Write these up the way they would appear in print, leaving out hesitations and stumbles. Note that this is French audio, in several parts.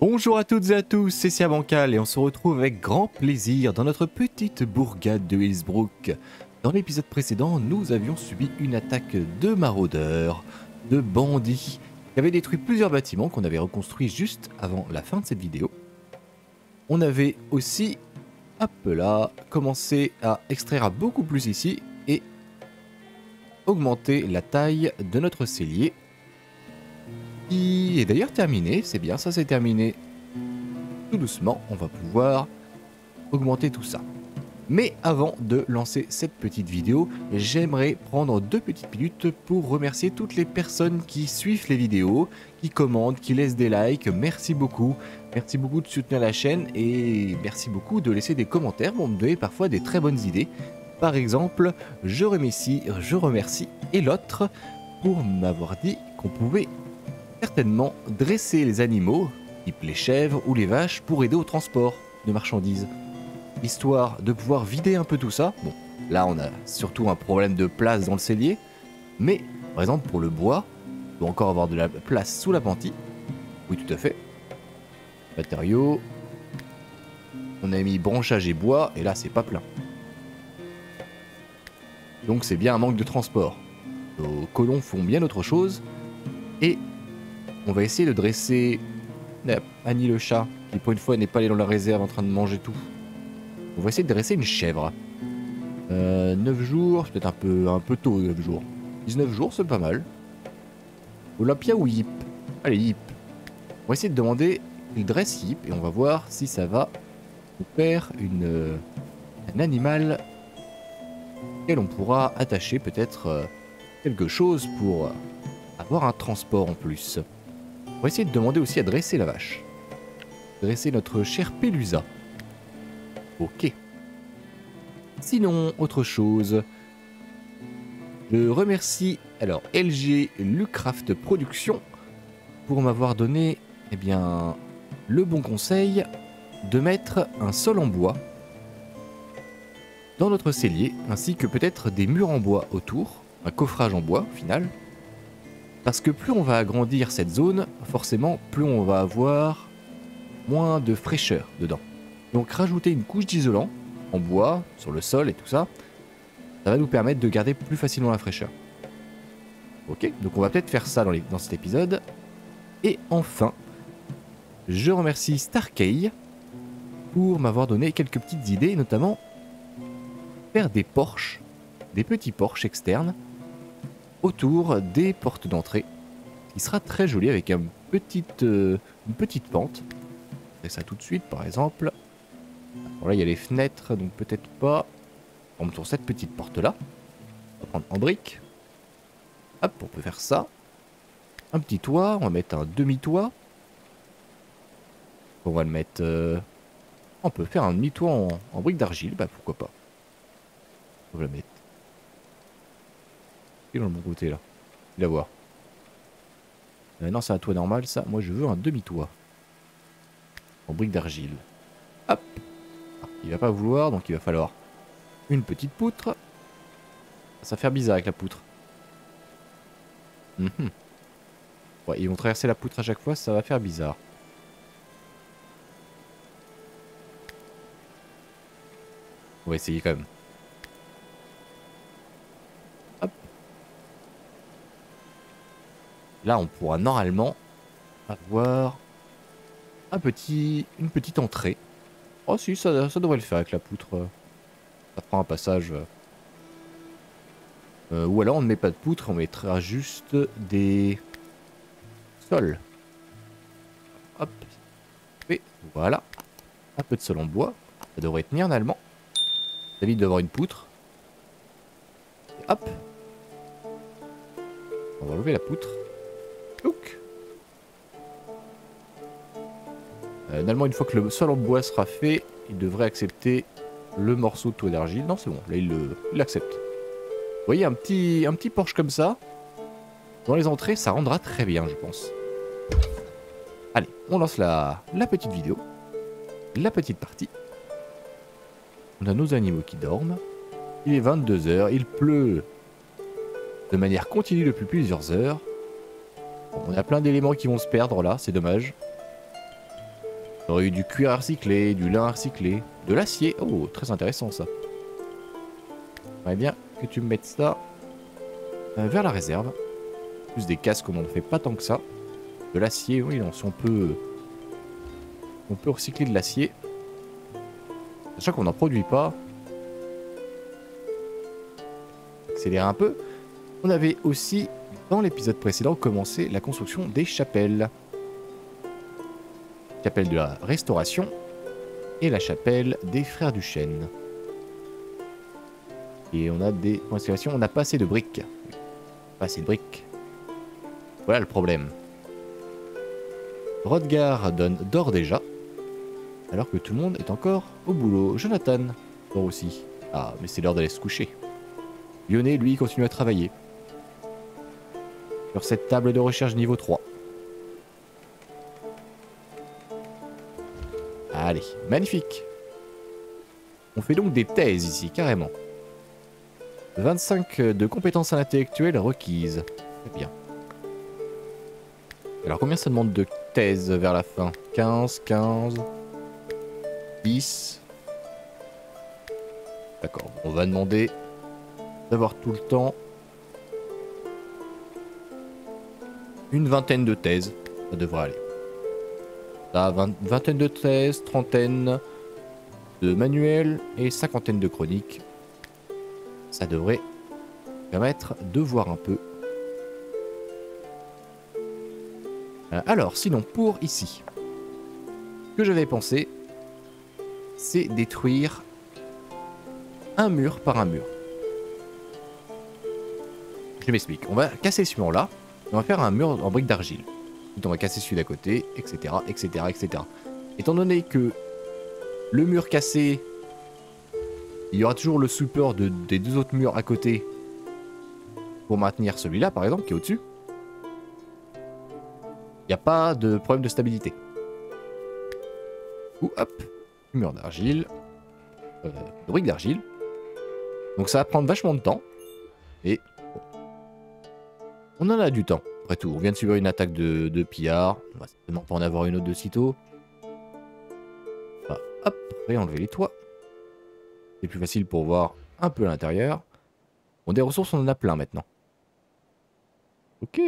Bonjour à toutes et à tous, c'est Sirbancal et on se retrouve avec grand plaisir dans notre petite bourgade de Hillsbrook. Dans l'épisode précédent, nous avions subi une attaque de maraudeurs, de bandits, qui avaient détruit plusieurs bâtiments qu'on avait reconstruits juste avant la fin de cette vidéo. On avait aussi, hop là, commencé à extraire beaucoup plus ici et augmenter la taille de notre cellier. Qui est d'ailleurs terminé, c'est bien, ça c'est terminé tout doucement, on va pouvoir augmenter tout ça. Mais avant de lancer cette petite vidéo, j'aimerais prendre 2 petites minutes pour remercier toutes les personnes qui suivent les vidéos, qui commandent, qui laissent des likes, merci beaucoup de soutenir la chaîne et merci beaucoup de laisser des commentaires, vous me donnez parfois des très bonnes idées. Par exemple, je remercie et l'autre pour m'avoir dit qu'on pouvait certainement dresser les animaux, type les chèvres ou les vaches, pour aider au transport de marchandises. Histoire de pouvoir vider un peu tout ça. Bon, là on a surtout un problème de place dans le cellier, mais par exemple pour le bois, il faut encore avoir de la place sous la pentille. Oui, tout à fait. Matériaux. On a mis branchage et bois, et là c'est pas plein. Donc c'est bien un manque de transport. Nos colons font bien autre chose, et on va essayer de dresser Annie le chat, qui pour une fois n'est pas allé dans la réserve en train de manger tout. On va essayer de dresser une chèvre. 9 jours, c'est peut-être un peu tôt 9 jours. 19 jours, c'est pas mal. Olympia ou Yip? Allez, Yip. On va essayer de demander qu'il dresse Yip et on va voir si ça va nous faire un animal auquel on pourra attacher peut-être quelque chose pour avoir un transport en plus. On va essayer de demander aussi à dresser la vache. Dresser notre chère Pelusa. Ok. Sinon, autre chose. Je remercie alors LG Lucraft Production pour m'avoir donné eh bien, le bon conseil de mettre un sol en bois dans notre cellier, ainsi que peut-être des murs en bois autour, un coffrage en bois au final. Parce que plus on va agrandir cette zone, forcément, plus on va avoir moins de fraîcheur dedans. Donc rajouter une couche d'isolant en bois, sur le sol et tout ça, ça va nous permettre de garder plus facilement la fraîcheur. Ok, donc on va peut-être faire ça dans cet épisode. Et enfin, je remercie Starkey pour m'avoir donné quelques petites idées, notamment faire des porches, des petits porches externes, autour des portes d'entrée, qui sera très joli avec une petite pente. Et ça tout de suite par exemple. Alors là il y a les fenêtres, donc peut-être pas. On prend cette petite porte là. On va prendre en briques. Hop, on peut faire ça. Un petit toit, on va mettre un demi-toit. On va le mettre... On peut faire un demi-toit en briques d'argile, bah pourquoi pas. On va le mettre dans le bon côté là, il va voir. Non, c'est un toit normal ça. Moi je veux un demi-toit en briques d'argile. Hop, il va pas vouloir, donc il va falloir une petite poutre. Ça va faire bizarre avec la poutre. Ouais, ils vont traverser la poutre à chaque fois, ça va faire bizarre. On va essayer quand même. Là, on pourra normalement avoir une petite entrée. Oh si, ça devrait le faire avec la poutre. Ça prend un passage. Ou alors, on ne met pas de poutre, on mettra juste des sols. Hop. Et voilà. Un peu de sol en bois. Ça devrait tenir normalement. Ça évite d'avoir une poutre. Et hop. On va lever la poutre. Normalement, une fois que le sol en bois sera fait, il devrait accepter le morceau de toit d'argile. Non, c'est bon, là il l'accepte. Vous voyez, un petit porche comme ça, dans les entrées, ça rendra très bien, je pense. Allez, on lance la petite vidéo, la petite partie. On a nos animaux qui dorment. Il est 22 h, il pleut de manière continue depuis plusieurs heures. On a plein d'éléments qui vont se perdre là, c'est dommage. J'aurais eu du cuir à recycler, du lin à recycler, de l'acier. Oh, très intéressant ça. J'aimerais bien que tu me mettes ça vers la réserve. Plus des casques, on n'en fait pas tant que ça. De l'acier, oui, non, si on peut recycler de l'acier. Sachant qu'on n'en produit pas. Accélérer un peu. On avait aussi, dans l'épisode précédent, commencé la construction des chapelles. Chapelle de la Restauration et la chapelle des Frères du Chêne. Et on a des points d'exclamation, on a pas assez de briques. Pas assez de briques. Voilà le problème. Rodgar donne d'or déjà, alors que tout le monde est encore au boulot. Jonathan, d'or aussi. Ah, mais c'est l'heure d'aller se coucher. Yoné, lui, continue à travailler. Sur cette table de recherche niveau 3. Allez, magnifique. On fait donc des thèses ici, carrément. 25 de compétences intellectuelles requises. Très bien. Alors combien ça demande de thèses vers la fin? 15, 15, 10. D'accord, on va demander d'avoir tout le temps une vingtaine de thèses. Ça devrait aller. Ah, vingtaine de thèses, trentaine de manuels et cinquantaine de chroniques. Ça devrait permettre de voir un peu. Alors, sinon, pour ici, ce que j'avais pensé, c'est détruire un mur par un mur. Je m'explique. On va casser ce mur-là, on va faire un mur en briques d'argile. On va casser celui d'à côté, etc., etc., etc. Étant donné que le mur cassé, il y aura toujours le support des deux autres murs à côté pour maintenir celui-là, par exemple, qui est au-dessus. Il n'y a pas de problème de stabilité. Ou hop, mur d'argile, brique d'argile. Donc ça va prendre vachement de temps. Et on en a du temps. Après tout, on vient de subir une attaque de pillard. On va certainement pas en avoir une autre de sitôt. Enfin, hop, réenlever les toits. C'est plus facile pour voir un peu à l'intérieur. Bon, des ressources, on en a plein maintenant. Ok.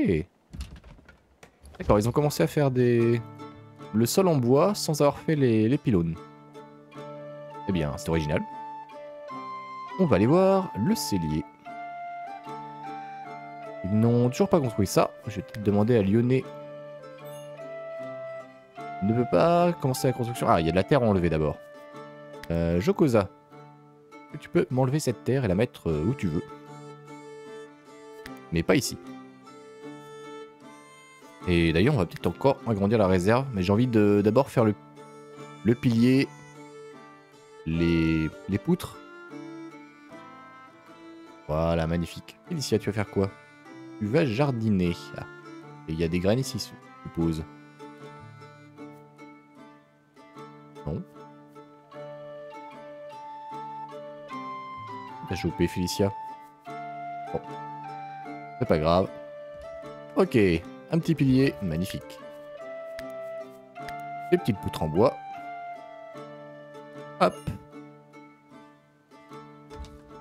D'accord, ils ont commencé à faire le sol en bois sans avoir fait les pylônes. Eh bien, c'est original. On va aller voir le cellier. Ils n'ont toujours pas construit ça. Je vais peut-être demander à Lyonnais. Il ne peut pas commencer la construction. Ah, il y a de la terre à enlever d'abord. Jocosa, tu peux m'enlever cette terre et la mettre où tu veux. Mais pas ici. Et d'ailleurs, on va peut-être encore agrandir la réserve. Mais j'ai envie de d'abord faire le pilier, les poutres. Voilà, magnifique. Felicia, tu vas faire quoi? Tu vas jardiner. Ah. Et il y a des graines ici, je suppose. Non. T'as chopé, Felicia. Bon. C'est pas grave. Ok. Un petit pilier. Magnifique. Des petites poutres en bois. Hop.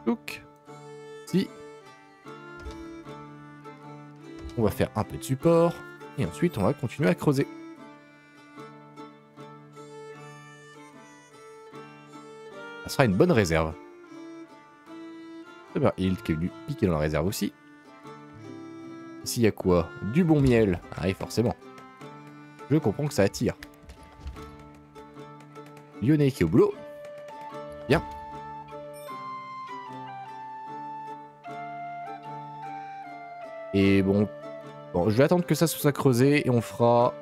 Look. Si. On va faire un peu de support. Et ensuite, on va continuer à creuser. Ça sera une bonne réserve. C'est bien, Hilt qui est venu piquer dans la réserve aussi. Ici, il y a quoi? Du bon miel. Ah, et forcément. Je comprends que ça attire. Lyonnais qui est au boulot. Bien. Et bon... Bon, je vais attendre que ça soit creusé et on fera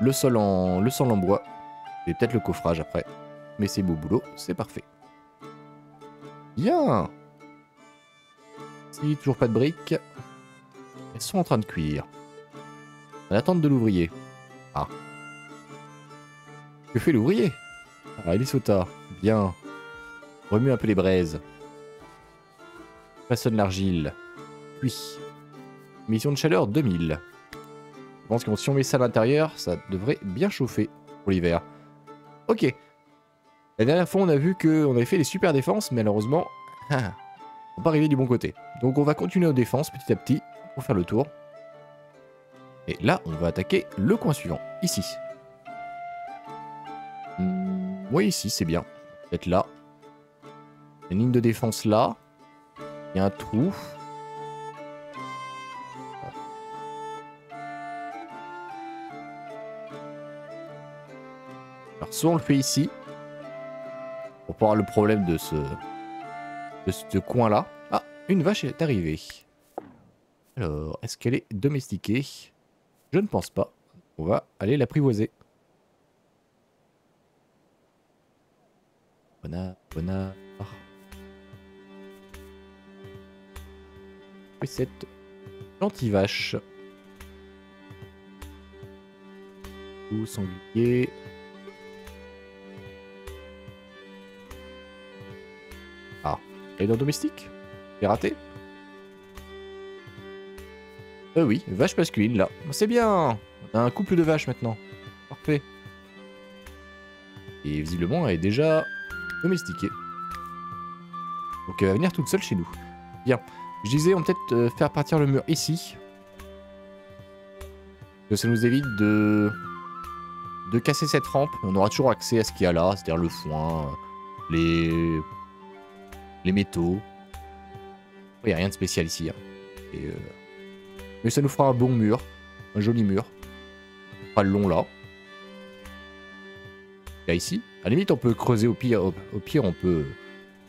le sol en bois et peut-être le coffrage après. Mais c'est beau boulot, c'est parfait. Bien. Si, toujours pas de briques. Elles sont en train de cuire. En attente de l'ouvrier. Ah. Que fait l'ouvrier? Ah, il est Isota. Bien. Remue un peu les braises. Façonne l'argile. Puis. Mission de chaleur 2000. Je pense que si on met ça à l'intérieur, ça devrait bien chauffer pour l'hiver. Ok. La dernière fois, on a vu qu'on avait fait les super défenses, mais malheureusement, on n'est pas arrivé du bon côté. Donc on va continuer aux défenses petit à petit pour faire le tour. Et là, on va attaquer le coin suivant, ici. Oui, ici, c'est bien. Peut-être là. Il y a une ligne de défense là. Il y a un trou. Alors, soit on le fait ici, pour pas avoir le problème de ce coin-là. Ah, une vache est arrivée. Alors, est-ce qu'elle est domestiquée? Je ne pense pas. On va aller l'apprivoiser. Bonard. Et cette gentille vache. Ou sanglier. Ah, elle est dans domestique? J'ai raté? Oui, vache masculine là. C'est bien. On a un couple de vaches maintenant. Parfait. Et visiblement, elle est déjà domestiquée. Donc elle va venir toute seule chez nous. Bien. Je disais, on peut peut-être faire partir le mur ici. Ça nous évite de casser cette rampe. On aura toujours accès à ce qu'il y a là, c'est-à-dire le foin, les métaux. Il n'y a rien de spécial ici. Hein. Mais ça nous fera un bon mur, un joli mur. On fera le long là. Là ici. À la limite on peut creuser au pire, on peut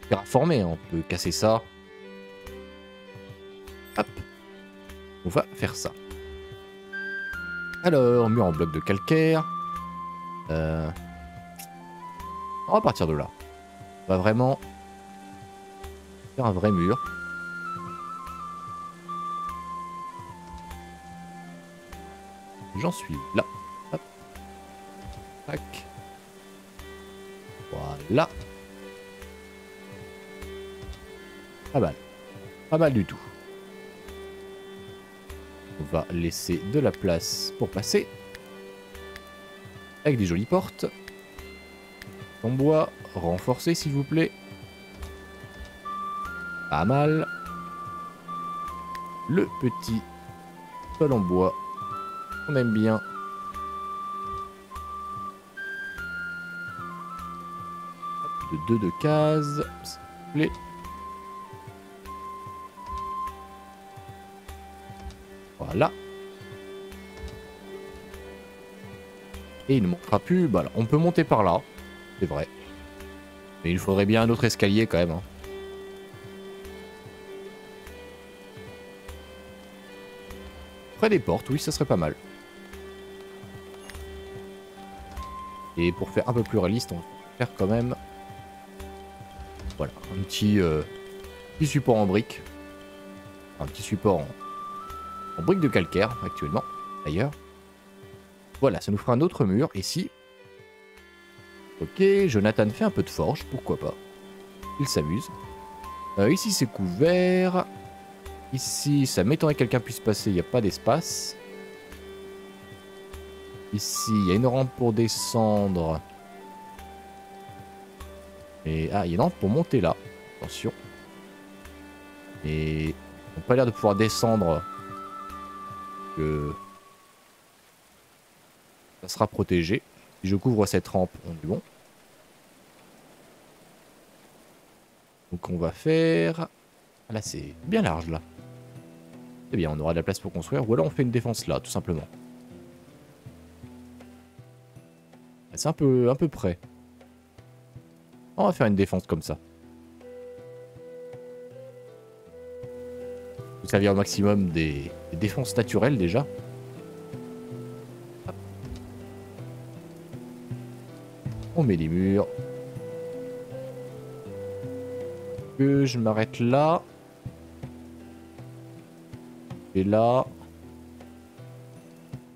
terraformer, on peut casser ça. Hop. On va faire ça. Alors, mur en bloc de calcaire. On va partir de là. On va vraiment faire un vrai mur. J'en suis là. Hop. Tac. Voilà. Pas mal. Pas mal du tout. On va laisser de la place pour passer. Avec des jolies portes. En bois. Renforcé s'il vous plaît. Pas mal. Le petit sol en bois. On aime bien. De 2 de cases, s'il vous plaît. Voilà. Et il ne montera plus. Bah, là, on peut monter par là. C'est vrai. Mais il faudrait bien un autre escalier quand même. Hein. Près des portes, oui, ça serait pas mal. Et pour faire un peu plus réaliste, on va faire quand même... Voilà, un petit support en briques. Un petit support en briques de calcaire, actuellement, d'ailleurs. Voilà, ça nous fera un autre mur, ici. Ok, Jonathan fait un peu de forge, pourquoi pas. Il s'amuse. Ici, c'est couvert. Ici, ça m'étonnerait que quelqu'un puisse passer, il n'y a pas d'espace. Ici, il y a une rampe pour descendre. Et ah, il y a une rampe pour monter là. Attention. Et on n'a pas l'air de pouvoir descendre. Ça sera protégé. Si je couvre cette rampe, on est bon. Donc on va faire... Ah là, c'est bien large là. Eh bien, on aura de la place pour construire. Ou alors on fait une défense là, tout simplement. C'est un peu près. On va faire une défense comme ça. Vous servir au maximum des défenses naturelles déjà. Hop. On met les murs. Que je m'arrête là. Et là. De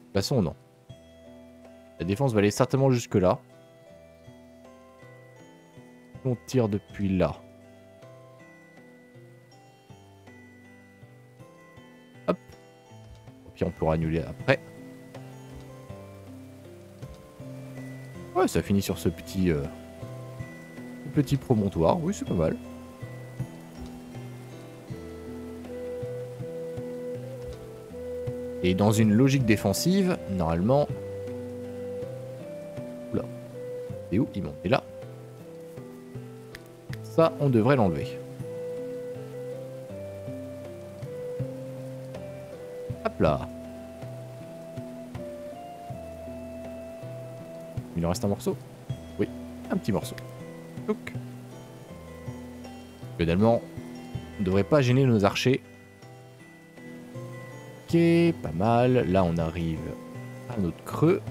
toute façon, non. La défense va aller certainement jusque là. On tire depuis là. Hop. Et puis on pourra annuler après. Ouais, ça finit sur ce petit... petit promontoire, oui, c'est pas mal. Et dans une logique défensive, normalement... Oula. Et où ils montent. Et là. Ça, on devrait l'enlever. Hop là. Il en reste un morceau? Oui, un petit morceau. Donc. Finalement, on ne devrait pas gêner nos archers. Ok, pas mal. Là, on arrive à notre creux.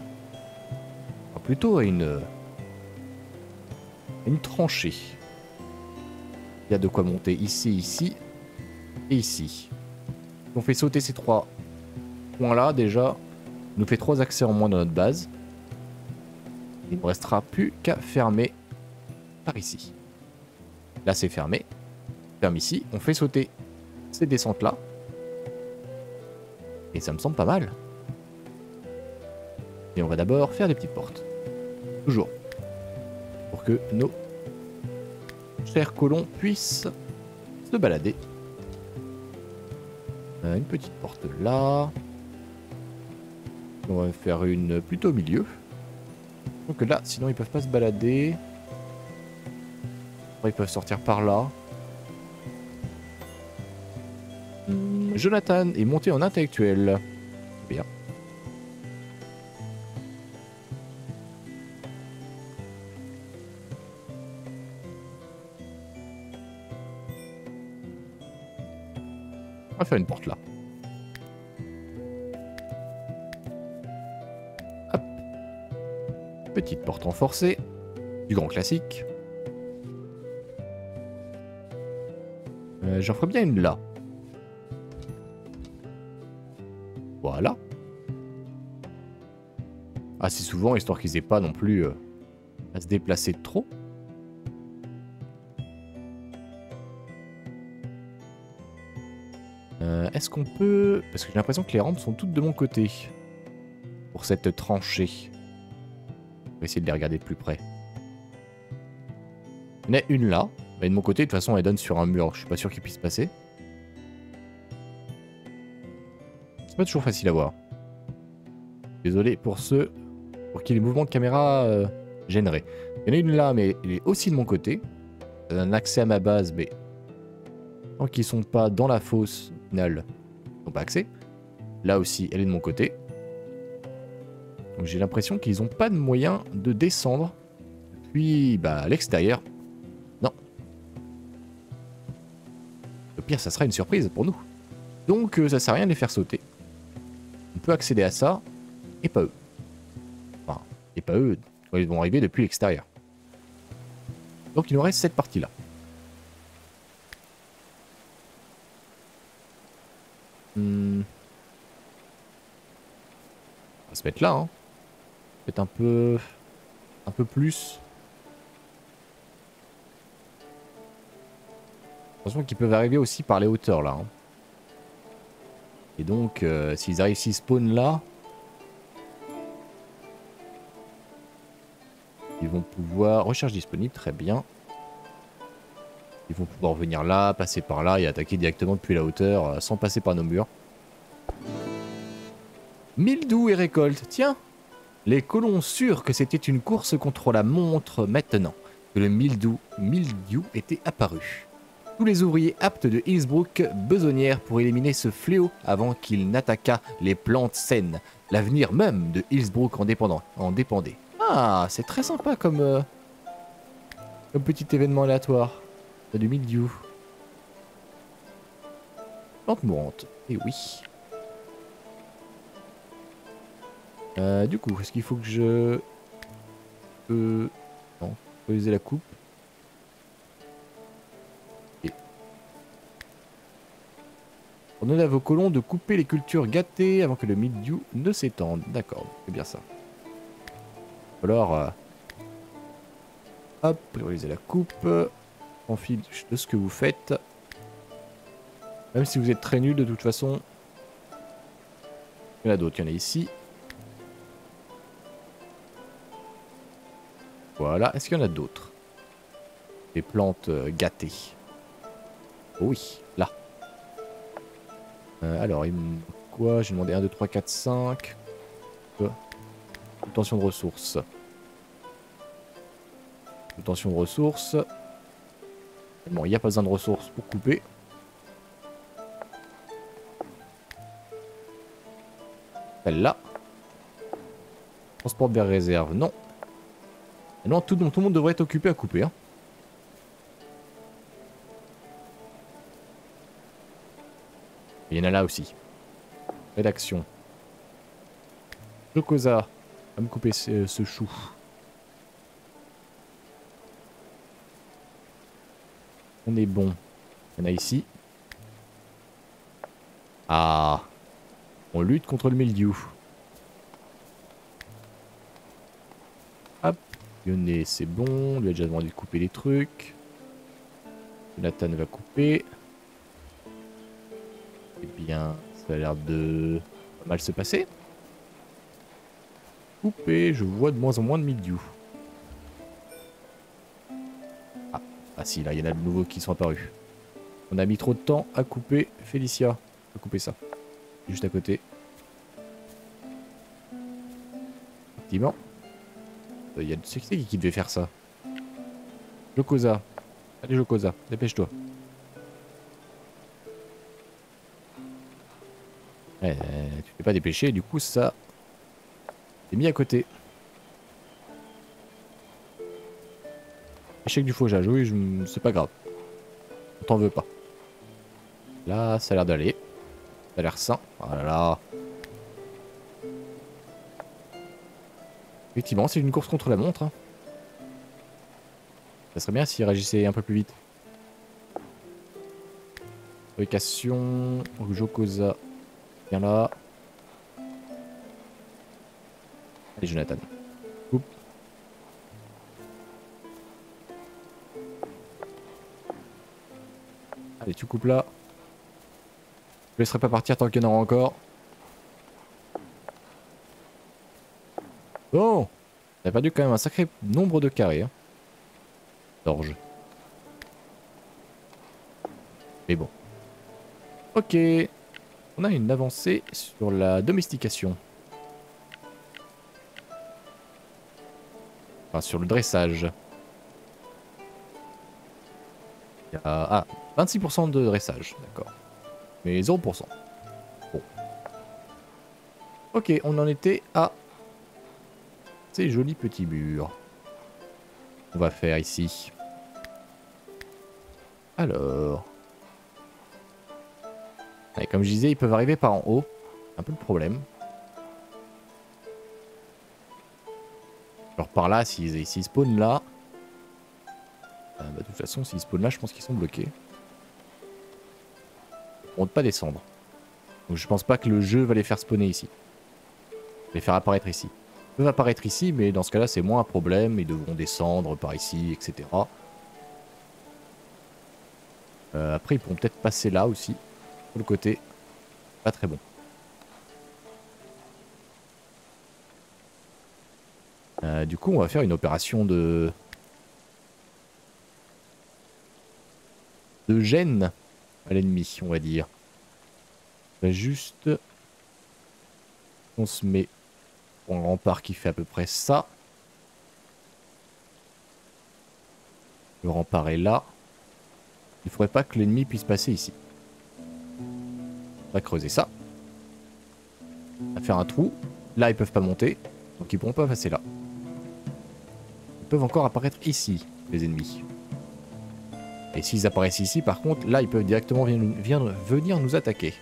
Enfin, plutôt à une tranchée. Il y a de quoi monter ici, ici et ici. On fait sauter ces trois points-là, déjà. On nous fait trois accès en moins dans notre base. Il ne restera plus qu'à fermer par ici. Là, c'est fermé. On ferme ici. On fait sauter ces descentes-là. Et ça me semble pas mal. Et on va d'abord faire des petites portes. Toujours. Pour que nos chers colons puissent se balader. Une petite porte là. On va faire une plutôt au milieu. Donc là, sinon ils peuvent pas se balader. Ils peuvent sortir par là. Jonathan est monté en intellectuel. Bien. On va faire une porte là. Hop. Petite porte renforcée. Du grand classique. J'en ferai bien une là. Voilà. Assez souvent, histoire qu'ils aient pas non plus à se déplacer trop. Est-ce qu'on peut... Parce que j'ai l'impression que les rampes sont toutes de mon côté. Pour cette tranchée. On va essayer de les regarder de plus près. Il y en a une là. Mais de mon côté, de toute façon, elle donne sur un mur. Je suis pas sûr qu'il puisse passer. C'est pas toujours facile à voir. Désolé pour ceux pour qui les mouvements de caméra gêneraient. Il y en a une là, mais elle est aussi de mon côté. Ça donne accès à ma base, mais tant qu'ils sont pas dans la fosse finale, ils n'ont pas accès. Là aussi, elle est de mon côté. Donc j'ai l'impression qu'ils n'ont pas de moyen de descendre. Puis, bah, à l'extérieur. Au pire, ça sera une surprise pour nous. Donc, ça sert à rien de les faire sauter. On peut accéder à ça, et pas eux. Enfin, et pas eux, quand ils vont arriver depuis l'extérieur. Donc, il nous reste cette partie-là. On va se mettre là, hein. Peut-être un peu plus... Attention qu'ils peuvent arriver aussi par les hauteurs là. Hein. Et donc s'ils arrivent, s'ils spawnent là, ils vont pouvoir... Recherche disponible, très bien. Ils vont pouvoir venir là, passer par là et attaquer directement depuis la hauteur sans passer par nos murs. Mildew et récolte, tiens. Les colons sûrs que c'était une course contre la montre maintenant, que le mildew était apparu. Tous les ouvriers aptes de Hillsbrook besognèrent pour éliminer ce fléau avant qu'il n'attaquât les plantes saines. L'avenir même de Hillsbrook en dépendait. Ah, c'est très sympa comme, comme petit événement aléatoire. T'as du mildiou. Plante mourante, et oui. Du coup, est-ce qu'il faut que je... Non, je peux user la coupe. Ordonnez à vos colons de couper les cultures gâtées avant que le mildiou ne s'étende. D'accord, c'est bien ça. Alors, hop, priorisez la coupe. En fiche de ce que vous faites. Même si vous êtes très nul de toute façon. Il y en a d'autres, il y en a ici. Voilà. Est-ce qu'il y en a d'autres? Des plantes gâtées. Oh oui, là. Alors, il me... quoi? J'ai demandé 1, 2, 3, 4, 5. Obtention de ressources. Obtention de ressources. Bon, il n'y a pas besoin de ressources pour couper. Celle-là. Transport vers réserve, non. Et non, tout le monde devrait être occupé à couper. Hein. Il y en a là aussi. Rédaction. Jocosa va me couper ce chou. On est bon. Il y en a ici. Ah. On lutte contre le mildiou. Hop. Yoné, c'est bon. On lui a déjà demandé de couper des trucs. Jonathan va couper. Eh bien, ça a l'air de pas mal se passer. Coupé, je vois de moins en moins de mildiou. Ah, ah si, là, il y en a de nouveaux qui sont apparus. On a mis trop de temps à couper Felicia. On va couper ça. Juste à côté. Effectivement. Il y a de succès qui devait faire ça. Jocosa. Allez, Jocosa, dépêche-toi. Tu t'es pas dépêché, du coup ça est mis à côté. Échec du fauchage, oui, c'est pas grave. On t'en veut pas. Là, ça a l'air d'aller. Ça a l'air sain. Voilà. Effectivement, c'est une course contre la montre. Hein. Ça serait bien s'il réagissait un peu plus vite. Fabrication, Jocosa. Viens là. Allez, Jonathan. Oups. Allez, tu coupes là. Je laisserai pas partir tant qu'il y en aura encore. Bon. T'as perdu quand même un sacré nombre de carrés. Hein. D'orge. Mais bon. Ok. On a une avancée sur la domestication. Enfin, sur le dressage. Il y a 26% de dressage, d'accord. Mais 0%. Bon. Ok, on en était à ces jolis petits murs. On va faire ici. Alors... Et comme je disais, ils peuvent arriver par en haut. Un peu le problème. Genre par là, s'ils spawnent là. De toute façon, s'ils spawnent là, je pense qu'ils sont bloqués. Ils ne pourront pas descendre. Donc je pense pas que le jeu va les faire spawner ici. Les faire apparaître ici. Ils peuvent apparaître ici, mais dans ce cas-là, c'est moins un problème. Ils devront descendre par ici, etc. Après, ils pourront peut-être passer là aussi. Pour le côté, pas très bon. Du coup, on va faire une opération de... gêne à l'ennemi, on va dire. On va juste... On se met pour un rempart qui fait à peu près ça. Le rempart est là. Il ne faudrait pas que l'ennemi puisse passer ici. On va creuser ça. On va faire un trou. Là, ils peuvent pas monter. Donc, ils pourront pas passer là. Ils peuvent encore apparaître ici, les ennemis. Et s'ils apparaissent ici, par contre, là, ils peuvent directement venir nous attaquer.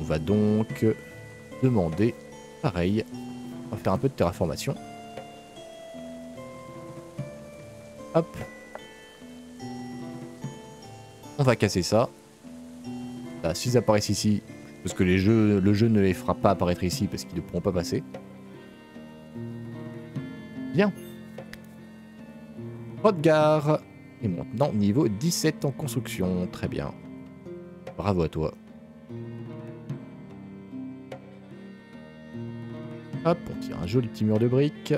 On va donc demander, pareil, on va faire un peu de terraformation. Hop. On va casser ça. Là, s'ils apparaissent ici, parce que le jeu ne les fera pas apparaître ici parce qu'ils ne pourront pas passer. Bien. Rodgar est maintenant niveau 17 en construction. Très bien. Bravo à toi. Hop, on tire un joli petit mur de briques.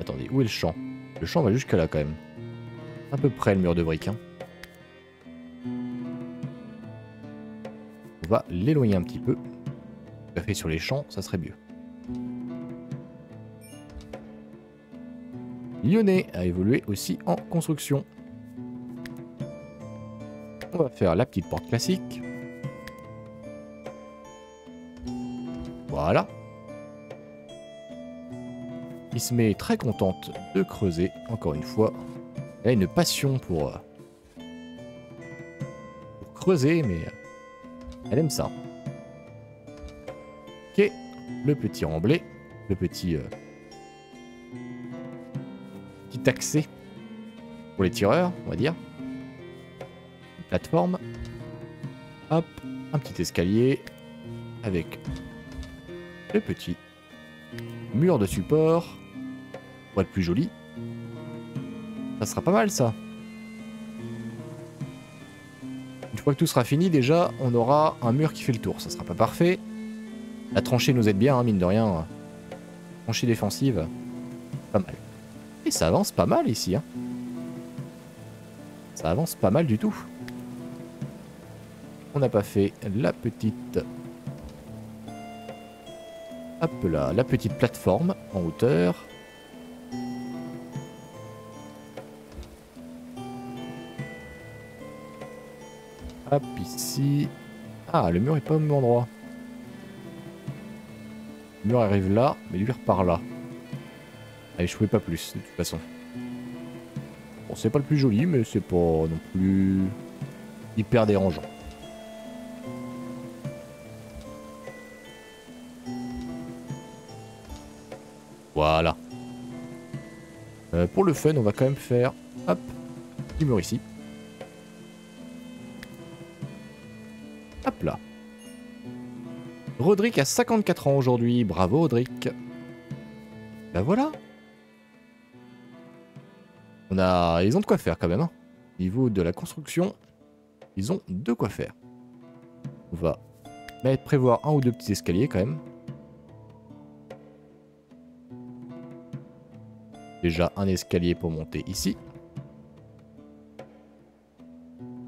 Attendez, où est le champ? Le champ va jusque là quand même. À peu près le mur de briques. Hein. On va l'éloigner un petit peu. Tout à fait sur les champs, ça serait mieux. Lyonnais a évolué aussi en construction. On va faire la petite porte classique. Voilà. Il se met très contente de creuser, encore une fois. Elle a une passion pour creuser, mais elle aime ça. Ok, le petit remblai, le petit... petit accès pour les tireurs, on va dire. Une plateforme. Hop, un petit escalier avec le petit mur de support pour être plus joli. Ça sera pas mal ça. Une fois que tout sera fini, déjà on aura un mur qui fait le tour. Ça sera pas parfait. La tranchée nous aide bien, hein, mine de rien. Tranchée défensive, pas mal. Et ça avance pas mal ici. Hein. Ça avance pas mal du tout. On n'a pas fait la petite... Hop là, la petite plateforme en hauteur. Hop, ici... Ah, le mur est pas au même endroit. Le mur arrive là, mais lui repart là. Allez, je pouvais pas plus, de toute façon. Bon, c'est pas le plus joli, mais c'est pas non plus hyper dérangeant. Voilà. Pour le fun, on va quand même faire... Hop, petit mur ici. Hop là. Rodrigue a 54 ans aujourd'hui. Bravo, Rodrigue. Ben voilà. On a... Ils ont de quoi faire quand même. Hein. Au niveau de la construction, ils ont de quoi faire. On va mettre prévoir un ou deux petits escaliers quand même. Déjà un escalier pour monter ici.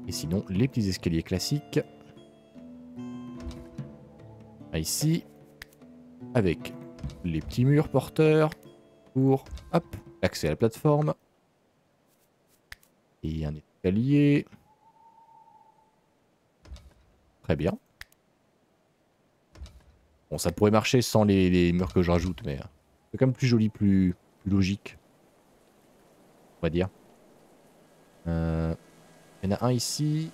Et sinon, les petits escaliers classiques. Ici, avec les petits murs porteurs pour hop, accès à la plateforme. Et un escalier. Très bien. Bon, ça pourrait marcher sans les murs que je rajoute, mais c'est quand même plus joli, plus logique. On va dire. Il y en a un ici,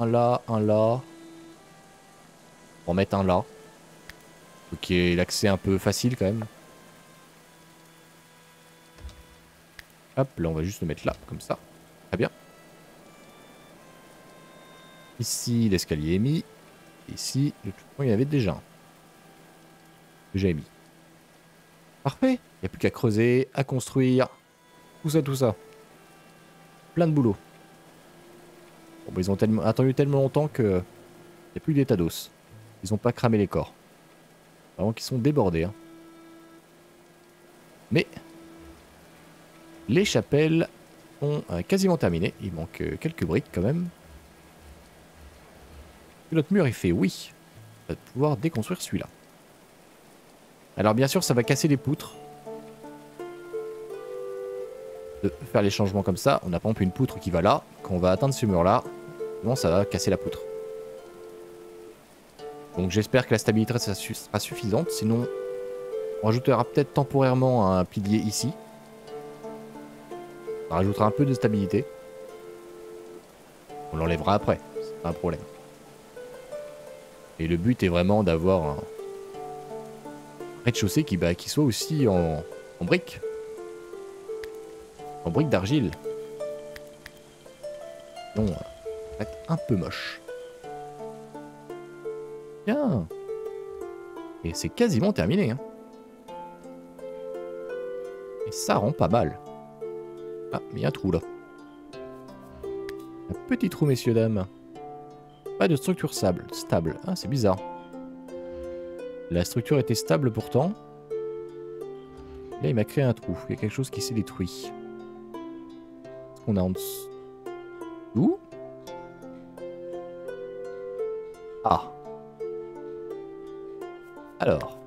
un là, un là. On va mettre un là. Ok, l'accès un peu facile quand même. Hop, là on va juste le mettre là, comme ça. Très bien. Ici, l'escalier est mis. Ici, de toute façon, il y en avait déjà un. Que j'avais mis. Parfait. Il n'y a plus qu'à creuser, à construire. Tout ça. Plein de boulot. Bon, bah, ils ont attendu tellement longtemps que... Il n'y a plus d'état d'os. Ils n'ont pas cramé les corps. Vraiment qu'ils sont débordés. Hein. Mais les chapelles sont quasiment terminées. Il manque quelques briques quand même. Et notre mur il fait oui. On va pouvoir déconstruire celui-là. Alors bien sûr ça va casser les poutres. De faire les changements comme ça. On a par exemple une poutre qui va là. Quand on va atteindre ce mur là, bon, ça va casser la poutre. Donc j'espère que la stabilité sera suffisante, sinon on rajoutera peut-être temporairement un pilier ici. On rajoutera un peu de stabilité. On l'enlèvera après, c'est pas un problème. Et le but est vraiment d'avoir un rez-de-chaussée qui soit aussi en briques. En briques d'argile. Sinon, ça va être un peu moche. Bien. Et c'est quasiment terminé. Hein. Et ça rend pas mal. Ah, mais il y a un trou là. Un petit trou, messieurs, dames. Pas de structure stable. Ah, c'est bizarre. La structure était stable pourtant. Là, il m'a créé un trou. Il y a quelque chose qui s'est détruit. Est-ce qu'on a en dessous? Ah. Alors.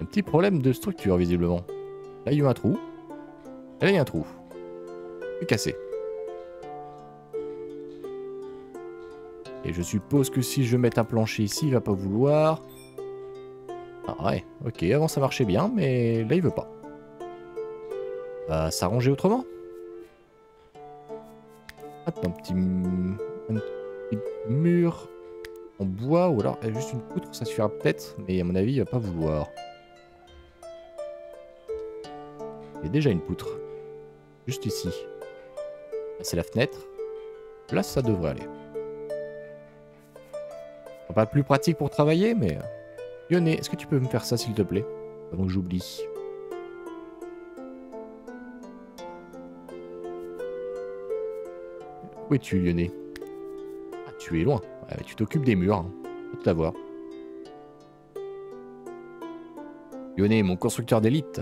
Un petit problème de structure, visiblement. Là, il y a eu un trou. Là, il y a un trou. C'est cassé. Et je suppose que si je mets un plancher ici, il va pas vouloir. Ah ouais, ok, avant ça marchait bien, mais là il veut pas. Bah s'arranger autrement. Attends, un petit mur en bois, ou alors juste une poutre, ça suffira peut-être, mais à mon avis il va pas vouloir. Il y a déjà une poutre. Juste ici. Là c'est la fenêtre. Là ça devrait aller. Pas plus pratique pour travailler, mais... Yoné, est-ce que tu peux me faire ça, s'il te plaît? Avant que j'oublie. Où es-tu, Yoné? Ah, tu es loin. Ouais, mais tu t'occupes des murs. Hein. Faut t'avoir. Yoné, mon constructeur d'élite.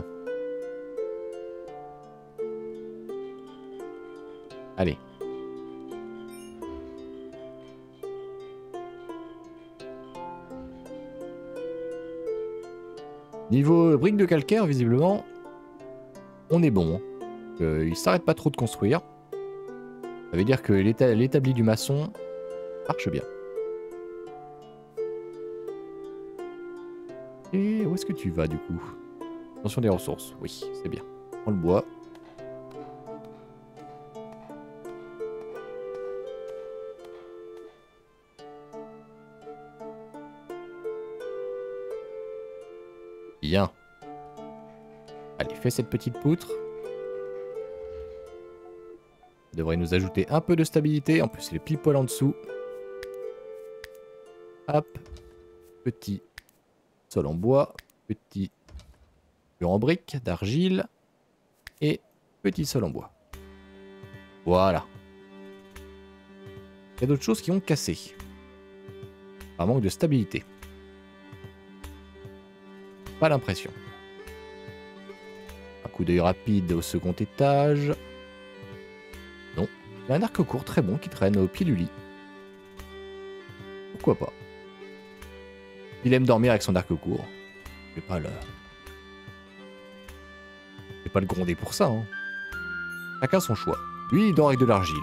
Allez. Niveau briques de calcaire, visiblement, on est bon. Il s'arrête pas trop de construire. Ça veut dire que l'établi du maçon marche bien. Et où est-ce que tu vas, du coup? Attention des ressources. Oui, c'est bien. Prends le bois. Bien. Allez, fais cette petite poutre. Ça devrait nous ajouter un peu de stabilité. En plus, il est pile poil en dessous. Hop. Petit sol en bois. Petit mur en briques, d'argile. Et petit sol en bois. Voilà. Il y a d'autres choses qui ont cassé. Par manque de stabilité. Pas l'impression. Un coup d'œil rapide au second étage. Non. Il y a un arc court très bon qui traîne au pied du lit. Pourquoi pas? Il aime dormir avec son arc court. Je vais pas le gronder pour ça. Hein. Chacun son choix. Lui, il dort avec de l'argile.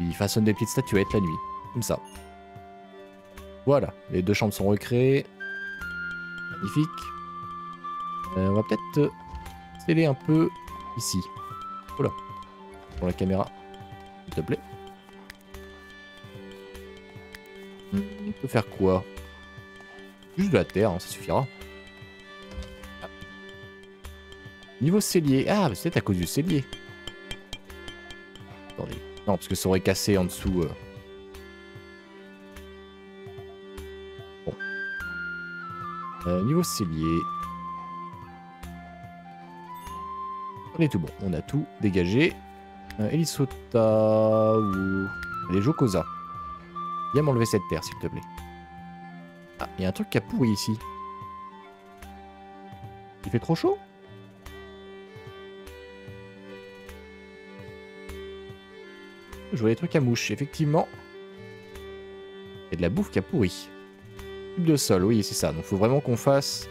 Il façonne des petites statuettes la nuit. Comme ça. Voilà. Les deux chambres sont recréées. Magnifique. On va peut-être sceller un peu ici. Voilà. Pour la caméra, s'il te plaît. On peut faire quoi? Juste de la terre, hein, ça suffira. Ah. Niveau cellier. Ah, mais c'est peut-être à cause du cellier. Attendez. Non, parce que ça aurait cassé en dessous. Niveau cellier. On est tout bon. On a tout dégagé. Isota ou... les Jocosa. Viens m'enlever cette terre, s'il te plaît. Ah, il y a un truc qui a pourri ici. Il fait trop chaud? Je vois des trucs à mouches, effectivement. Il y a de la bouffe qui a pourri. De sol, oui, c'est ça. Donc, faut vraiment qu'on fasse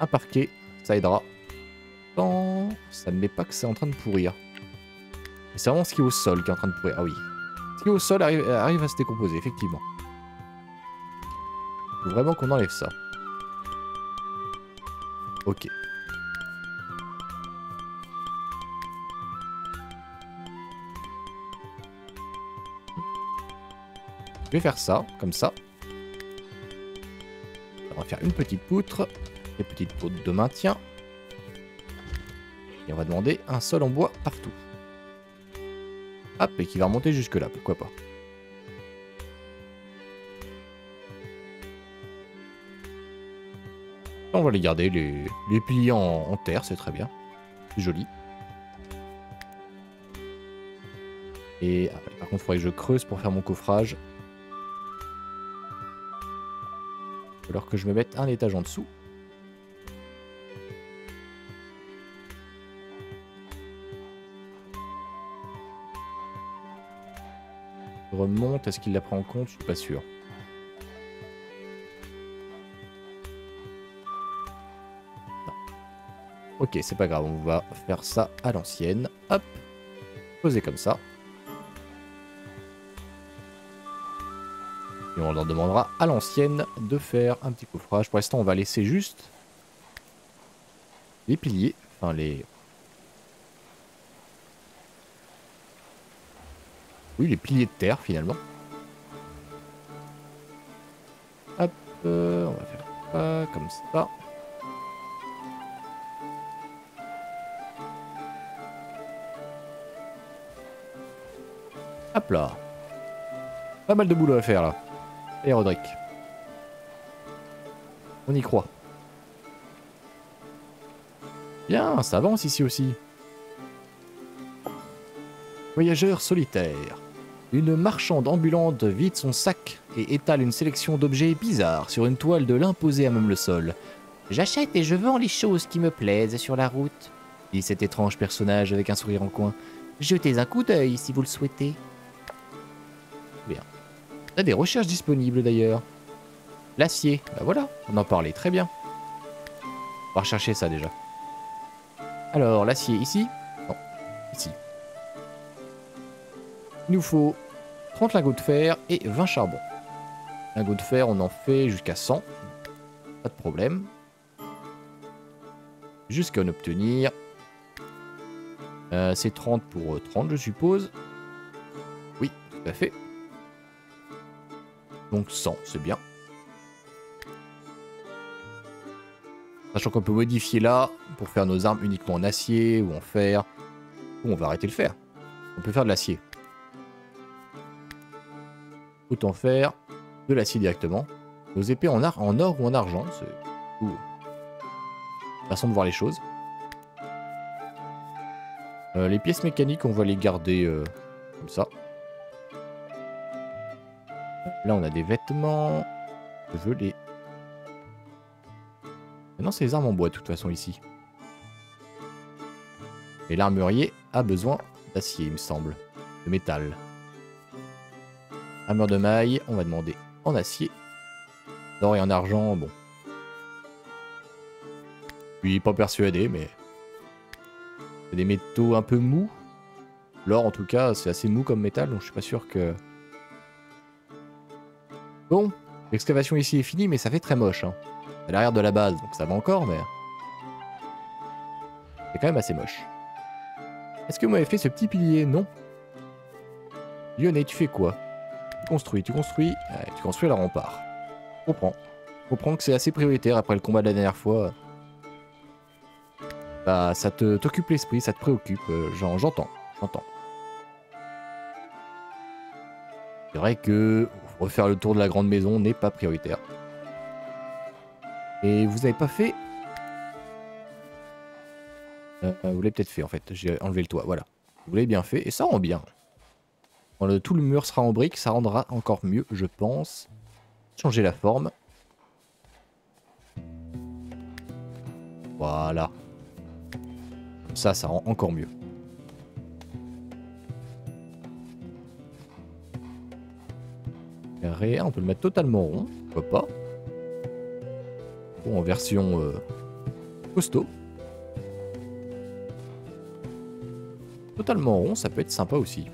un parquet. Ça aidera. Tant, ça ne met pas que c'est en train de pourrir. C'est vraiment ce qui est au sol qui est en train de pourrir. Ah oui. Ce qui est au sol arrive à se décomposer, effectivement. Faut vraiment qu'on enlève ça. Ok. Je vais faire ça, comme ça. On va faire une petite poutre, des petites poutres de maintien. Et on va demander un sol en bois partout. Hop, et qui va remonter jusque là, pourquoi pas. On va les garder, les plier en terre, c'est très bien. C'est joli. Et ah, par contre, il faudrait que je creuse pour faire mon coffrage. Ou alors que je me mette un étage en dessous. Remonte, est-ce qu'il la prend en compte? Je suis pas sûr. Non. Ok, c'est pas grave, on va faire ça à l'ancienne. Hop, poser comme ça. Et on leur demandera à l'ancienne de faire un petit coffrage. Pour l'instant, on va laisser juste les piliers, enfin les... Oui, les piliers de terre, finalement. Hop, on va faire comme ça. Hop là. Pas mal de boulot à faire, là. Et Rodrigue. On y croit. Bien, ça avance ici aussi. Voyageur solitaire. Une marchande ambulante vide son sac et étale une sélection d'objets bizarres sur une toile de lin posée à même le sol. J'achète et je vends les choses qui me plaisent sur la route, dit cet étrange personnage avec un sourire en coin. Jetez un coup d'œil si vous le souhaitez. Bien. Il y a des recherches disponibles d'ailleurs. L'acier, bah voilà, on en parlait, très bien. On va rechercher ça déjà. Alors, l'acier ici? Non, ici. Il nous faut 30 lingots de fer et 20 charbons. Lingots de fer, on en fait jusqu'à 100. Pas de problème. Jusqu'à en obtenir... c'est 30 pour 30, je suppose. Oui, tout à fait. Donc 100, c'est bien. Sachant qu'on peut modifier là pour faire nos armes uniquement en acier ou en fer. Ou on va arrêter de le faire. On peut faire de l'acier. Autant faire de l'acier directement. Nos épées en or ou en argent, c'est cool. Façon de voir les choses. Les pièces mécaniques, on va les garder comme ça. Là, on a des vêtements. Je veux les... Maintenant, c'est les armes en bois, de toute façon, ici. Et l'armurier a besoin d'acier, il me semble. De métal. Armure de maille, on va demander en acier. D'or et en argent, bon. Je suis pas persuadé, mais... C'est des métaux un peu mous. L'or, en tout cas, c'est assez mou comme métal, donc je suis pas sûr que... Bon, l'excavation ici est finie, mais ça fait très moche. Hein. À l'arrière de la base, donc ça va encore, mais... C'est quand même assez moche. Est-ce que vous m'avez fait ce petit pilier? Non. Yoné, tu fais quoi? Tu construis la rempart. Comprends que c'est assez prioritaire après le combat de la dernière fois. Bah, ça t'occupe l'esprit, ça te préoccupe. J'entends. C'est vrai que refaire le tour de la grande maison n'est pas prioritaire. Et vous n'avez pas fait... vous l'avez peut-être fait en fait, j'ai enlevé le toit, voilà. Vous l'avez bien fait et ça rend bien. Quand tout le mur sera en briques, ça rendra encore mieux, je pense. Changer la forme. Voilà. Ça, ça rend encore mieux. Carré, on peut le mettre totalement rond, pourquoi pas. Bon, en version costaud. Totalement rond, ça peut être sympa aussi.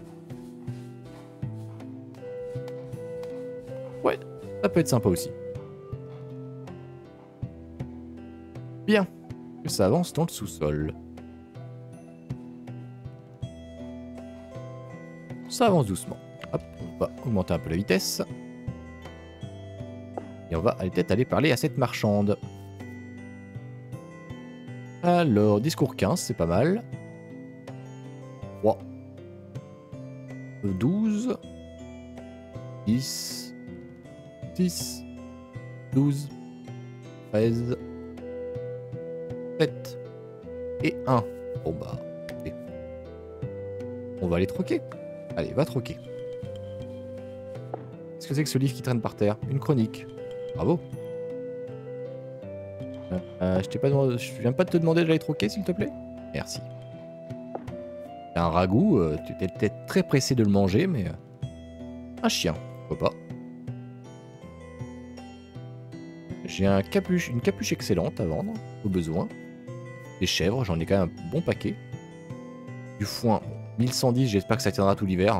Ça peut être sympa aussi. Bien. Ça avance dans le sous-sol. Ça avance doucement. Hop, on va augmenter un peu la vitesse. Et on va peut-être aller parler à cette marchande. Alors, discours 15, c'est pas mal. 3. 12. 10. 6, 12, 13, 7 et 1. Bon bah, on va les troquer. Allez, va troquer. Qu'est-ce que c'est que ce livre qui traîne par terre? Une chronique. Bravo. Je viens pas de te demander de les troquer, s'il te plaît. Merci. Un ragoût, tu étais peut-être très pressé de le manger, mais... un chien, pourquoi pas. J'ai une capuche excellente à vendre, au besoin. Des chèvres, j'en ai quand même un bon paquet. Du foin, 1110, j'espère que ça tiendra tout l'hiver.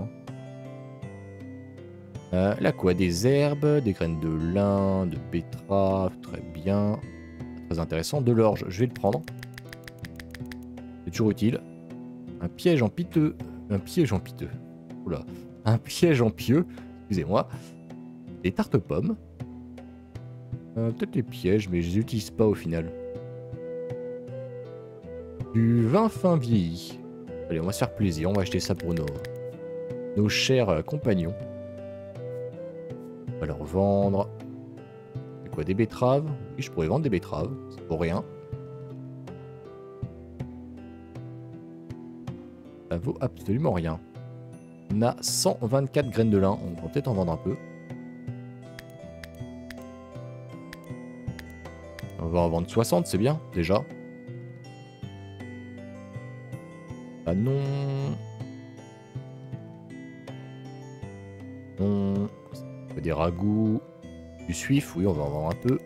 Hein. Là quoi, des herbes, des graines de lin, de betterave, très bien. Très intéressant, de l'orge, je vais le prendre. C'est toujours utile. Un piège en piteux. Oula. Un piège en pieux, excusez-moi. Des tartes aux pommes. Peut-être les pièges, mais je les utilise pas au final. Du vin fin vieilli. Allez, on va se faire plaisir, on va acheter ça pour nos chers compagnons. On va leur vendre... C'est quoi, des betteraves? Oui, je pourrais vendre des betteraves, c'est pour rien. Ça vaut absolument rien. On a 124 graines de lin, on va peut-être en vendre un peu. On va en vendre 60, c'est bien, déjà. Ah non. Non. Des ragoûts. Du suif, oui, on va en vendre un peu.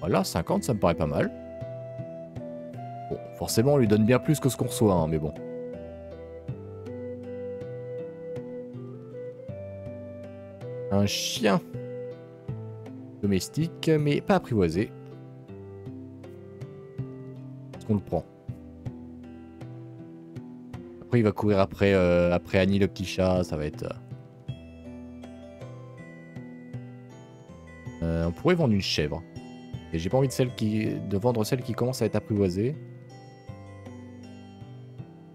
Voilà, 50, ça me paraît pas mal. Bon, forcément, on lui donne bien plus que ce qu'on reçoit, hein, mais bon. Un chien. Domestique, mais pas apprivoisé. Est-ce qu'on le prend? Après, il va courir après, après Annie, le petit chat. Ça va être... on pourrait vendre une chèvre. Et j'ai pas envie de, vendre celle qui commence à être apprivoisée.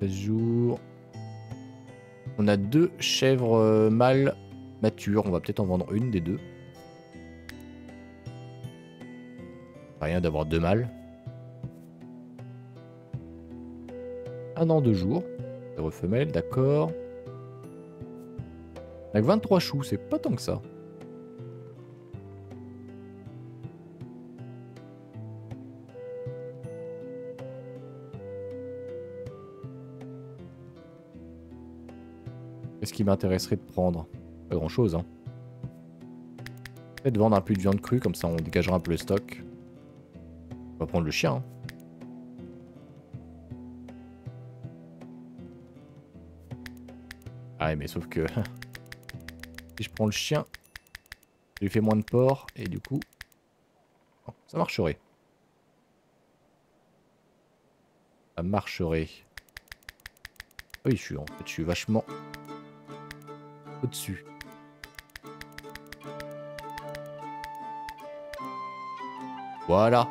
16 jours. On a 2 chèvres mâles matures. On va peut-être en vendre une des deux. Rien d'avoir 2 mâles. 1 an 2 jours. Chèvre femelle, d'accord. Avec 23 choux, c'est pas tant que ça. Qu'est-ce qui m'intéresserait de prendre? Pas grand chose, hein. Peut-être vendre un peu de viande crue, comme ça on dégagera un peu le stock. On va prendre le chien. Hein. Ah mais sauf que... si je prends le chien, je lui fais moins de porc et du coup... Oh, ça marcherait. Ça marcherait. Oui, je suis vachement au-dessus. Voilà.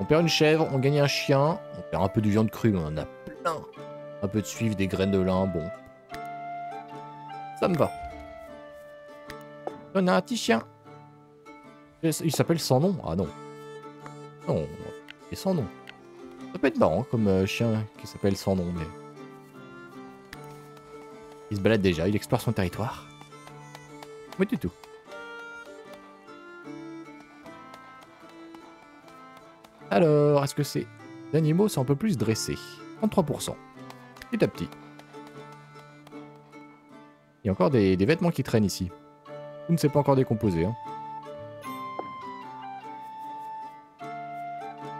On perd une chèvre, on gagne un chien, on perd un peu de viande crue, mais on en a plein. Un peu de suif, des graines de lin, bon. Ça me va. On a un petit chien. Il s'appelle sans nom. Ah non. Non, il est sans nom. Ça peut être marrant comme chien qui s'appelle sans nom, mais... Il se balade déjà, il explore son territoire. Mais du tout. Alors, est-ce que ces animaux sont un peu plus dressés? 33%. Petit à petit. Il y a encore des vêtements qui traînent ici. Tout ne s'est pas encore décomposé. Hein.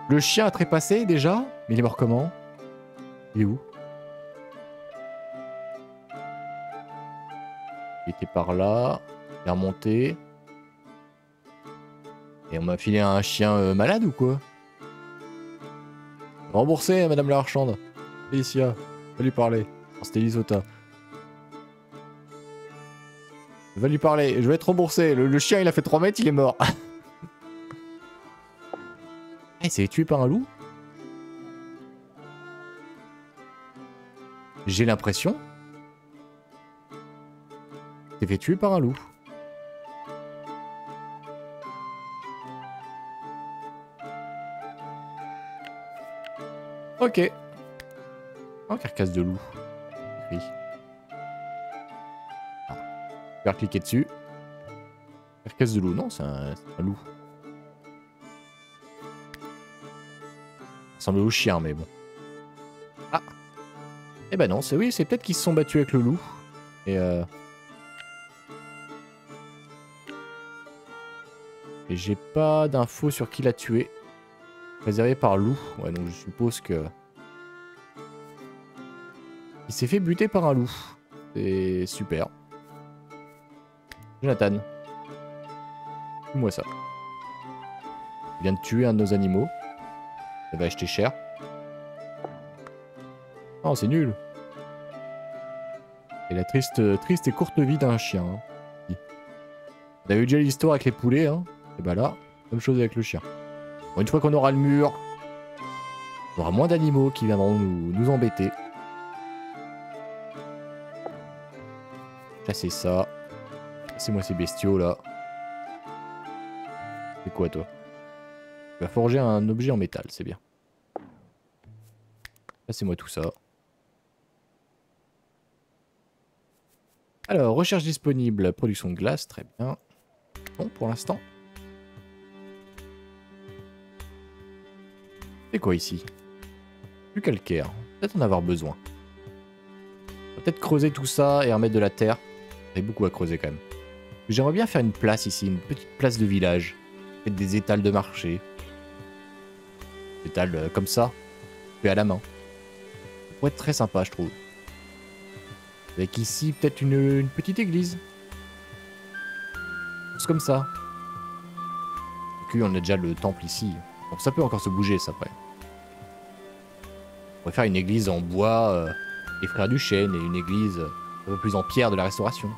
Le chien a trépassé déjà? Mais il est mort comment? Il est où? Il était par là. Il est remonté. Et on m'a filé un chien malade ou quoi? Remboursé, madame la marchande. Felicia, va lui parler. C'était Isota. Va lui parler, je vais être remboursé. Le chien, il a fait 3 mètres, il est mort. Il s'est tué par un loup? J'ai l'impression. Il s'est fait tuer par un loup. Ok. Oh, carcasse de loup. Oui. Ah. Je vais cliquer dessus. Carcasse de loup, non, c'est un loup. Ça ressemble au chien, mais bon. Ah. Eh ben non, c'est oui, c'est peut-être qu'ils se sont battus avec le loup. Et j'ai pas d'infos sur qui l'a tué. Préservé par loup. Ouais, donc je suppose que... Il s'est fait buter par un loup. C'est super. Jonathan. Fous-moi ça. Il vient de tuer un de nos animaux. Ça va acheter cher. Oh, c'est nul. Et la triste et courte vie d'un chien. Hein. On avait déjà l'histoire avec les poulets. Hein. Et bah ben là, même chose avec le chien. Bon, une fois qu'on aura le mur, on aura moins d'animaux qui viendront nous embêter. Chasser ça. Chassez-moi ces bestiaux là. C'est quoi toi? Tu vas forger un objet en métal, c'est bien. Chassez-moi tout ça. Alors, recherche disponible, production de glace, très bien. Bon, pour l'instant. C'est quoi ici? Du calcaire, peut-être en avoir besoin. On va peut-être creuser tout ça et remettre de la terre. Il y a beaucoup à creuser quand même. J'aimerais bien faire une place ici, une petite place de village. Faites des étals de marché. Des étals comme ça, coupés à la main. Ça pourrait être très sympa, je trouve. Avec ici, peut-être une petite église. Juste comme ça. Puis on a déjà le temple ici. Donc ça peut encore se bouger, ça, après. On va faire une église en bois des Frères du Chêne et une église un peu plus en pierre de la Restauration.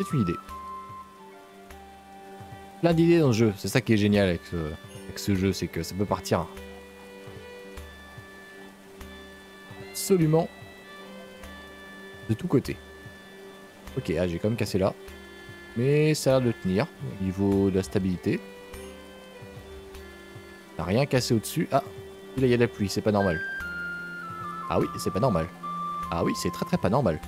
C'est une idée. Plein d'idées dans le jeu. C'est ça qui est génial avec ce jeu, c'est que ça peut partir. Absolument. De tous côtés. Ok, ah, j'ai quand même cassé là. Mais ça a l'air de tenir au niveau de la stabilité. T'as rien cassé au-dessus. Ah, là il y a de la pluie, c'est pas normal. Ah oui, c'est pas normal. Ah oui, c'est très très pas normal.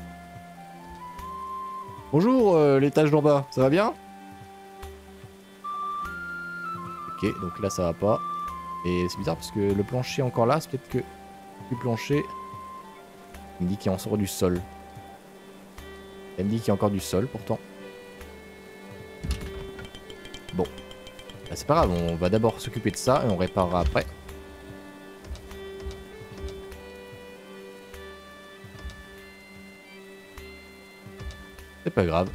Bonjour l'étage d'en bas, ça va bien? Ok, donc là ça va pas. Et c'est bizarre parce que le plancher est encore là, c'est peut-être que le plancher... Il me dit qu'il y a encore du sol. Elle me dit qu'il y a encore du sol pourtant. Bon. Bah, c'est pas grave, on va d'abord s'occuper de ça et on réparera après. C'est pas grave.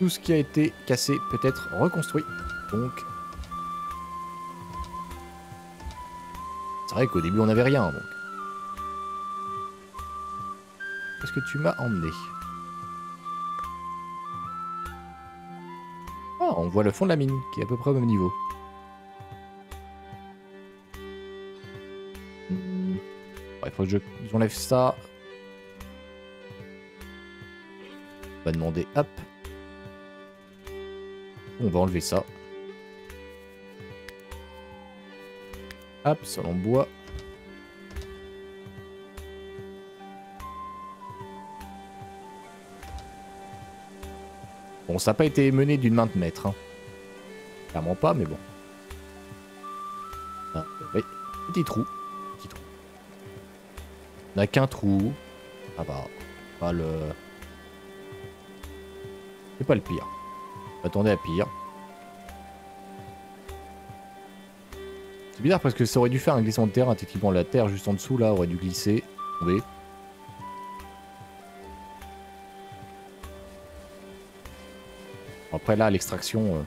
Tout ce qui a été cassé peut être reconstruit. Donc. C'est vrai qu'au début on n'avait rien donc. Qu'est-ce que tu m'as emmené? Ah, on voit le fond de la mine, qui est à peu près au même niveau. Ouais, il faut que j'enlève ça. On va demander, hop. On va enlever ça. Hop, ça en bois. Bon, ça n'a pas été mené d'une main de maître. Hein. Clairement pas, mais bon. Ah, oui. Petit trou. Petit trou. On n'a qu'un trou. Ah bah. Pas le. C'est pas le pire. On va attendre à pire. C'est bizarre parce que ça aurait dû faire un glissement de terrain. Techniquement, la terre juste en dessous là aurait dû glisser, tomber. Après là l'extraction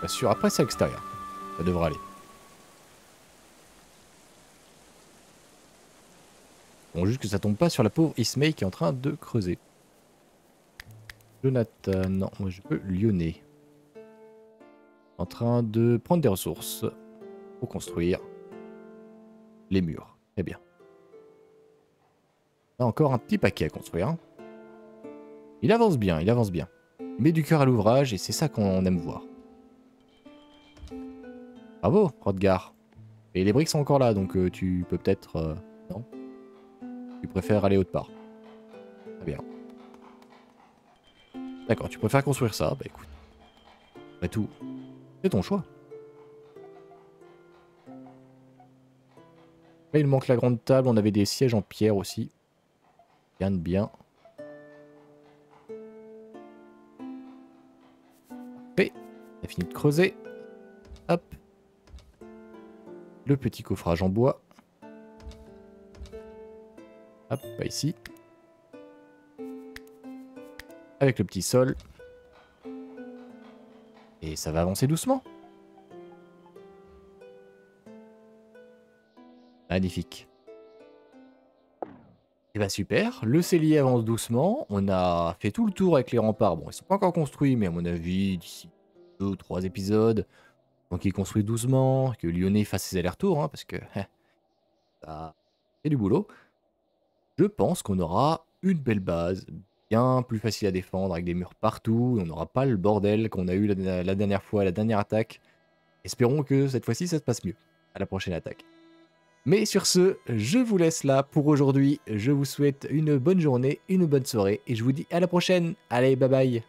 bien sûr, après c'est à l'extérieur, ça devrait aller. Bon, juste que ça tombe pas sur la pauvre Ismay qui est en train de creuser. Jonathan, non, moi je peux Lyonnais. En train de prendre des ressources pour construire les murs. Très bien. Là encore un petit paquet à construire. Hein. Il avance bien, il avance bien. Il met du cœur à l'ouvrage et c'est ça qu'on aime voir. Bravo, Rodgar. Et les briques sont encore là, donc tu peux peut-être... non. Tu préfères aller autre part. Très bien. D'accord, tu préfères construire ça, bah écoute. Après tout, c'est ton choix. Là, il manque la grande table, on avait des sièges en pierre aussi. Rien de bien. P. On a fini de creuser. Hop. Le petit coffrage en bois. Hop, pas ici. Avec le petit sol. Et ça va avancer doucement. Magnifique. Et bah super, le cellier avance doucement. On a fait tout le tour avec les remparts. Bon, ils sont pas encore construits, mais à mon avis, d'ici 2 ou 3 épisodes. Donc ils construisent doucement, que Lyonnais fasse ses allers-retours, hein, parce que ça fait du boulot. Je pense qu'on aura une belle base, bien plus facile à défendre, avec des murs partout. Et on n'aura pas le bordel qu'on a eu la dernière fois, la dernière attaque. Espérons que cette fois-ci, ça se passe mieux. À la prochaine attaque. Mais sur ce, je vous laisse là pour aujourd'hui. Je vous souhaite une bonne journée, une bonne soirée. Et je vous dis à la prochaine. Allez, bye bye.